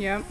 Yep.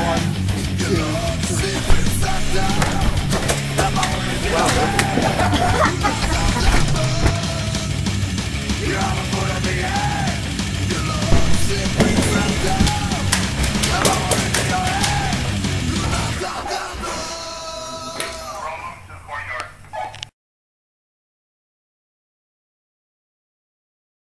One.